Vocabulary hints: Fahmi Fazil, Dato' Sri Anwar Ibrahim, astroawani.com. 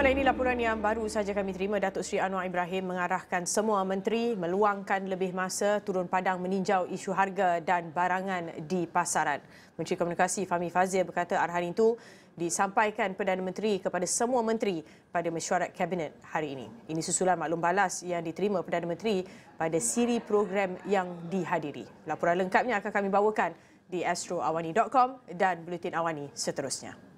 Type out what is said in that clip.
malam ini laporan yang baru saja kami terima, Dato' Sri Anwar Ibrahim mengarahkan semua menteri meluangkan lebih masa turun padang meninjau isu harga dan barangan di pasaran. Menteri Komunikasi Fahmi Fazil berkata arahan itu disampaikan Perdana Menteri kepada semua menteri pada mesyuarat Kabinet hari ini. Ini susulan maklum balas yang diterima Perdana Menteri pada siri program yang dihadiri. Laporan lengkapnya akan kami bawakan di astroawani.com dan Buletin Awani seterusnya.